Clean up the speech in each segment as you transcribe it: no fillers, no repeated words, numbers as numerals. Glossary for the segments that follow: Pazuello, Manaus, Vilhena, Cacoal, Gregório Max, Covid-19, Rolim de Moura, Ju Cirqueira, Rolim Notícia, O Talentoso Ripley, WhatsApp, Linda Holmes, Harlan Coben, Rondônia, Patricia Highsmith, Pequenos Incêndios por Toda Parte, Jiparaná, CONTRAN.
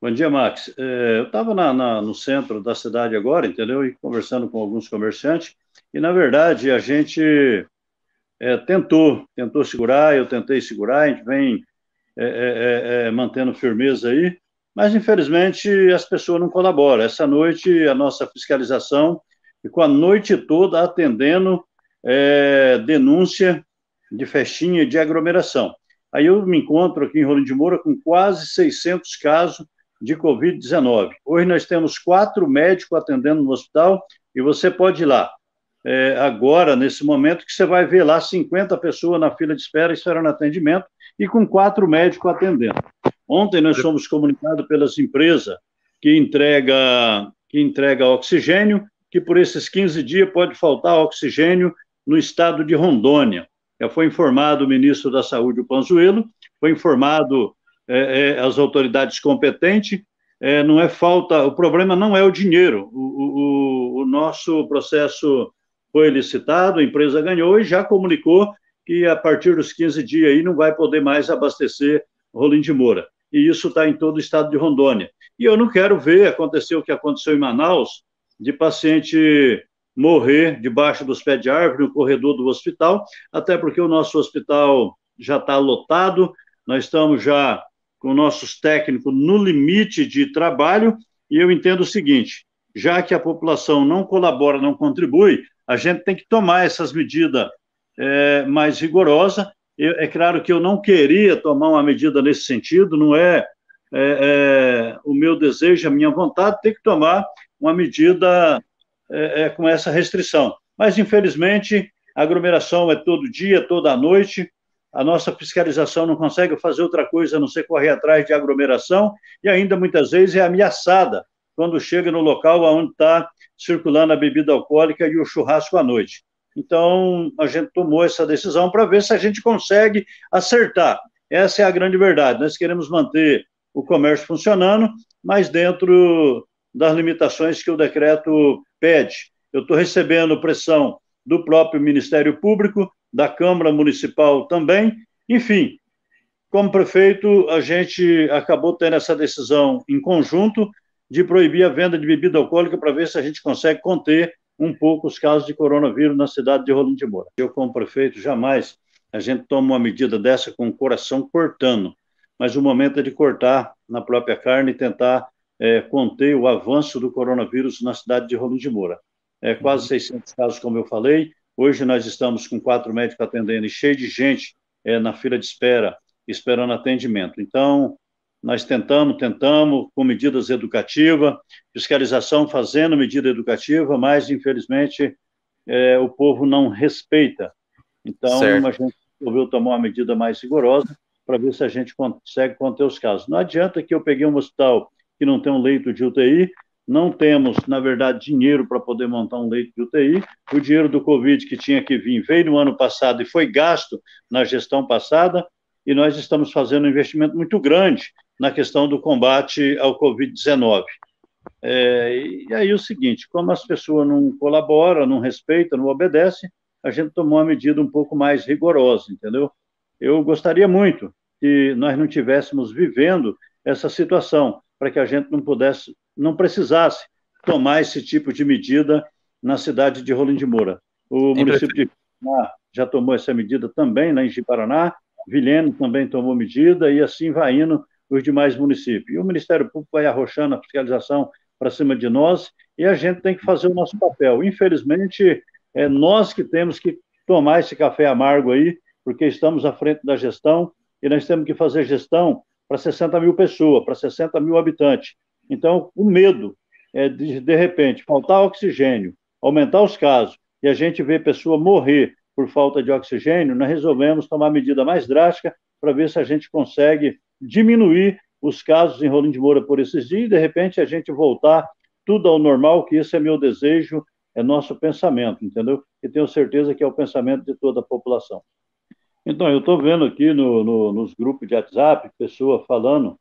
Bom dia, Max. Eu estava no centro da cidade agora, entendeu? E conversando com alguns comerciantes. E, na verdade, a gente tentou segurar, eu tentei segurar, a gente vem mantendo firmeza aí, mas, infelizmente, as pessoas não colaboram. Essa noite, a nossa fiscalização ficou a noite toda atendendo denúncia de festinha e de aglomeração. Aí eu me encontro aqui em Rolim de Moura com quase 600 casos de Covid-19. Hoje nós temos 4 médicos atendendo no hospital e você pode ir lá agora, nesse momento, que você vai ver lá 50 pessoas na fila de espera esperando atendimento e com 4 médicos atendendo. Ontem nós fomos comunicados pelas empresas que entrega oxigênio, que por esses 15 dias pode faltar oxigênio no estado de Rondônia. Já foi informado o ministro da Saúde, o Pazuello, foi informado as autoridades competentes, não é falta, o problema não é o dinheiro, o nosso processo foi licitado, a empresa ganhou e já comunicou que a partir dos 15 dias aí não vai poder mais abastecer Rolim de Moura, e isso está em todo o estado de Rondônia. E eu não quero ver acontecer o que aconteceu em Manaus, de paciente morrer debaixo dos pés de árvore, no corredor do hospital, até porque o nosso hospital já está lotado, nós estamos já com nossos técnicos no limite de trabalho, e eu entendo o seguinte, já que a população não colabora, não contribui, a gente tem que tomar essas medidas mais rigorosas. É claro que eu não queria tomar uma medida nesse sentido, não é o meu desejo, a minha vontade, tem que tomar uma medida com essa restrição. Mas, infelizmente, a aglomeração é todo dia, toda a noite, a nossa fiscalização não consegue fazer outra coisa a não ser correr atrás de aglomeração e ainda, muitas vezes, é ameaçada quando chega no local onde está circulando a bebida alcoólica e o churrasco à noite. Então, a gente tomou essa decisão para ver se a gente consegue acertar. Essa é a grande verdade. Nós queremos manter o comércio funcionando, mas dentro das limitações que o decreto pede. Eu estou recebendo pressão do próprio Ministério Público, da Câmara Municipal também. Enfim, como prefeito, a gente acabou tendo essa decisão em conjunto de proibir a venda de bebida alcoólica para ver se a gente consegue conter um pouco os casos de coronavírus na cidade de Rolim de Moura. Eu, como prefeito, jamais a gente toma uma medida dessa com o coração cortando, mas o momento é de cortar na própria carne e tentar conter o avanço do coronavírus na cidade de Rolim de Moura. Quase 600 casos, como eu falei. Hoje nós estamos com 4 médicos atendendo e cheio de gente na fila de espera, esperando atendimento. Então, nós tentamos, com medidas educativas, fiscalização fazendo medida educativa, mas, infelizmente, o povo não respeita. Então, certo. A gente resolveu tomar uma medida mais rigorosa para ver se a gente consegue conter os casos. Não adianta que eu peguei um hospital que não tem um leito de UTI, não temos, na verdade, dinheiro para poder montar um leito de UTI, o dinheiro do Covid que tinha que vir, veio no ano passado e foi gasto na gestão passada, e nós estamos fazendo um investimento muito grande na questão do combate ao Covid-19. E aí o seguinte, como as pessoas não colaboram, não respeitam, não obedecem, a gente tomou uma medida um pouco mais rigorosa, entendeu? Eu gostaria muito que nós não tivéssemos vivendo essa situação, para que a gente não precisasse tomar esse tipo de medida na cidade de Rolim de Moura. O município de Vilhena já tomou essa medida também, lá em Jiparaná, Vilhena também tomou medida, e assim vai indo os demais municípios. E o Ministério Público vai arrochando a fiscalização para cima de nós, e a gente tem que fazer o nosso papel. Infelizmente, é nós que temos que tomar esse café amargo aí, porque estamos à frente da gestão, e nós temos que fazer gestão para 60 mil pessoas, para 60 mil habitantes. Então, o medo é de repente, faltar oxigênio, aumentar os casos, e a gente vê pessoa morrer por falta de oxigênio, nós resolvemos tomar medida mais drástica para ver se a gente consegue diminuir os casos em Rolim de Moura por esses dias, e de repente a gente voltar tudo ao normal, que esse é meu desejo, é nosso pensamento, entendeu? E tenho certeza que é o pensamento de toda a população. Então, eu estou vendo aqui nos grupos de WhatsApp, pessoa falando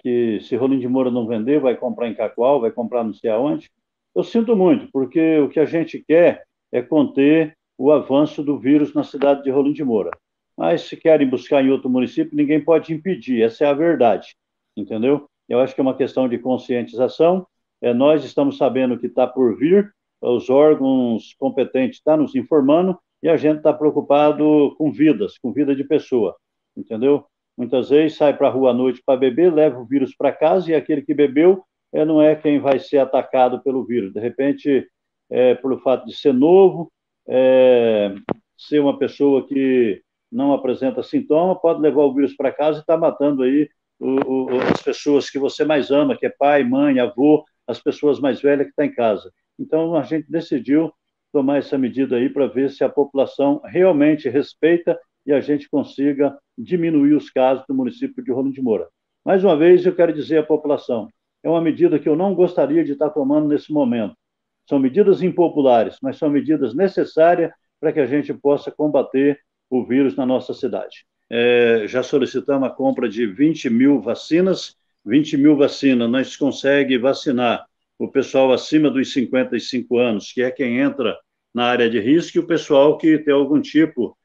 que se Rolim de Moura não vender, vai comprar em Cacoal, vai comprar não sei aonde. Eu sinto muito, porque o que a gente quer é conter o avanço do vírus na cidade de Rolim de Moura. Mas se querem buscar em outro município, ninguém pode impedir, essa é a verdade, entendeu? Eu acho que é uma questão de conscientização. Nós estamos sabendo que está por vir, os órgãos competentes estão nos informando e a gente está preocupado com vidas, com vida de pessoa, entendeu? Muitas vezes sai para a rua à noite para beber, leva o vírus para casa e aquele que bebeu não é quem vai ser atacado pelo vírus. De repente, pelo fato de ser novo, ser uma pessoa que não apresenta sintoma, pode levar o vírus para casa e está matando aí as pessoas que você mais ama, que é pai, mãe, avô, as pessoas mais velhas que estão em casa. Então, a gente decidiu tomar essa medida aí para ver se a população realmente respeita e a gente consiga diminuir os casos do município de Rolim de Moura. Mais uma vez, eu quero dizer à população, é uma medida que eu não gostaria de estar tomando nesse momento. São medidas impopulares, mas são medidas necessárias para que a gente possa combater o vírus na nossa cidade. Já solicitamos a compra de 20 mil vacinas. 20 mil vacinas, nós conseguimos vacinar o pessoal acima dos 55 anos, que é quem entra na área de risco, e o pessoal que tem algum tipo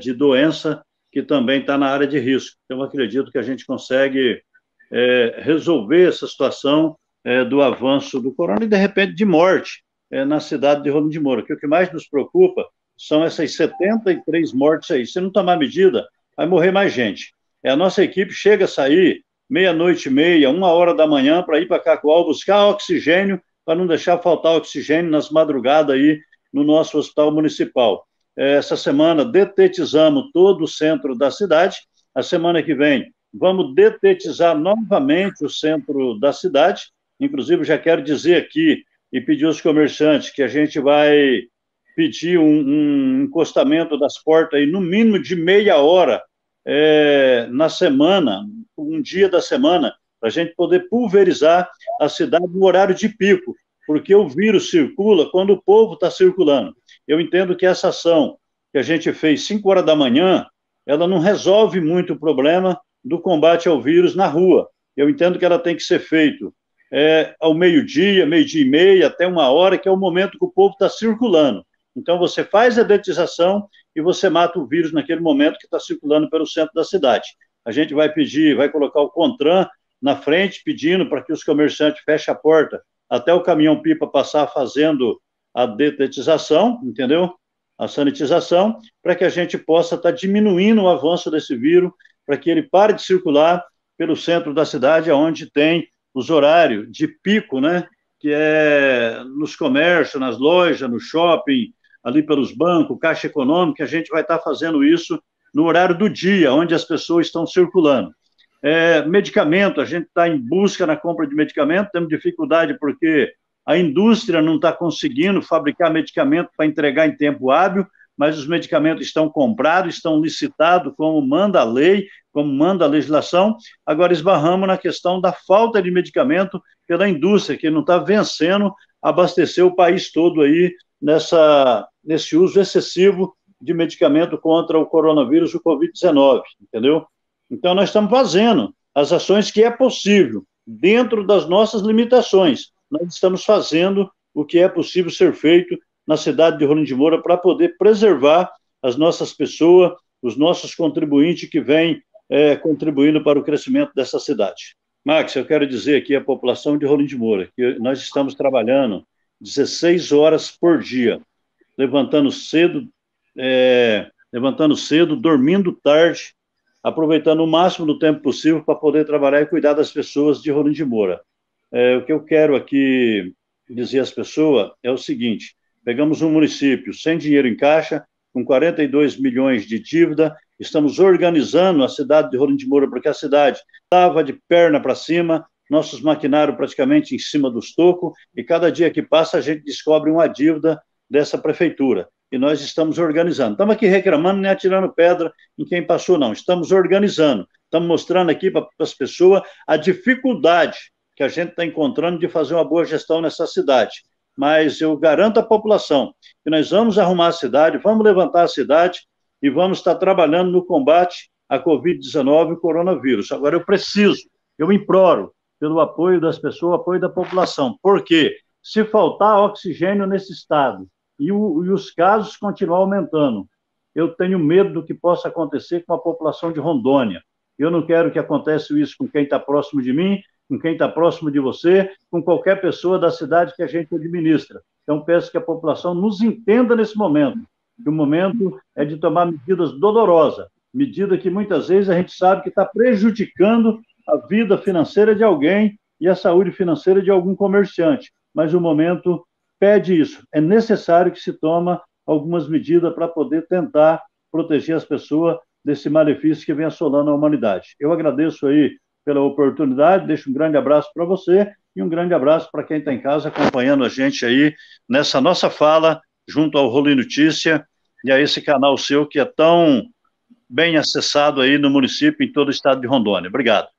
de doença que também está na área de risco. Então, acredito que a gente consegue resolver essa situação do avanço do corona e, de repente, de morte na cidade de Rolim de Moura, que o que mais nos preocupa são essas 73 mortes aí. Se não tomar medida, vai morrer mais gente. A nossa equipe chega a sair meia-noite e meia, 1h da manhã, para ir para Cacoal buscar oxigênio, para não deixar faltar oxigênio nas madrugadas aí no nosso hospital municipal. Essa semana detetizamos todo o centro da cidade. A semana que vem vamos detetizar novamente o centro da cidade. Inclusive, já quero dizer aqui e pedir aos comerciantes que a gente vai pedir um encostamento das portas aí, no mínimo de meia hora na semana, um dia da semana, para a gente poder pulverizar a cidade no horário de pico, porque o vírus circula quando o povo está circulando. Eu entendo que essa ação que a gente fez 5h da manhã, ela não resolve muito o problema do combate ao vírus na rua. Eu entendo que ela tem que ser feita ao meio-dia, meio-dia e meia, até 1h, que é o momento que o povo está circulando. Então, você faz a detetização e você mata o vírus naquele momento que está circulando pelo centro da cidade. A gente vai pedir, vai colocar o CONTRAN na frente, pedindo para que os comerciantes fechem a porta até o caminhão-pipa passar fazendo a detetização, entendeu? A sanitização, para que a gente possa estar diminuindo o avanço desse vírus, para que ele pare de circular pelo centro da cidade, onde tem os horários de pico, né? Que é nos comércios, nas lojas, no shopping, ali pelos bancos, caixa econômica. A gente vai estar fazendo isso no horário do dia, onde as pessoas estão circulando. Medicamento, a gente está em busca na compra de medicamento, temos dificuldade porque a indústria não está conseguindo fabricar medicamento para entregar em tempo hábil, mas os medicamentos estão comprados, estão licitados, como manda a lei, como manda a legislação. Agora esbarramos na questão da falta de medicamento pela indústria, que não está vencendo abastecer o país todo aí nesse uso excessivo de medicamento contra o coronavírus, o Covid-19, entendeu? Então, nós estamos fazendo as ações que é possível, dentro das nossas limitações. Nós estamos fazendo o que é possível ser feito na cidade de Rolim de Moura para poder preservar as nossas pessoas, os nossos contribuintes que vêm contribuindo para o crescimento dessa cidade. Max, eu quero dizer aqui à população de Rolim de Moura que nós estamos trabalhando 16 horas por dia, levantando cedo, dormindo tarde, aproveitando o máximo do tempo possível para poder trabalhar e cuidar das pessoas de Rolim de Moura. O que eu quero aqui dizer às pessoas é o seguinte: pegamos um município sem dinheiro em caixa, com 42 milhões de dívida, estamos organizando a cidade de Rolim de Moura, porque a cidade estava de perna para cima, nossos maquinários praticamente em cima dos tocos, e cada dia que passa a gente descobre uma dívida dessa prefeitura. E nós estamos organizando. Estamos aqui reclamando, nem atirando pedra em quem passou, não. Estamos organizando. Estamos mostrando aqui para as pessoas a dificuldade que a gente está encontrando de fazer uma boa gestão nessa cidade. Mas eu garanto à população que nós vamos arrumar a cidade, vamos levantar a cidade e vamos estar trabalhando no combate à Covid-19 e o coronavírus. Agora eu imploro pelo apoio das pessoas, apoio da população. Por quê? Se faltar oxigênio nesse estado e os casos continuar aumentando, eu tenho medo do que possa acontecer com a população de Rondônia. Eu não quero que aconteça isso com quem está próximo de mim, com quem está próximo de você, com qualquer pessoa da cidade que a gente administra. Então, peço que a população nos entenda nesse momento, que o momento é de tomar medidas dolorosas, medida que muitas vezes a gente sabe que está prejudicando a vida financeira de alguém e a saúde financeira de algum comerciante. Mas o momento pede isso. É necessário que se tome algumas medidas para poder tentar proteger as pessoas desse malefício que vem assolando a humanidade. Eu agradeço aí pela oportunidade, deixo um grande abraço para você e um grande abraço para quem está em casa acompanhando a gente aí nessa nossa fala, junto ao Rolim Notícia e a esse canal seu que é tão bem acessado aí no município, em todo o estado de Rondônia. Obrigado.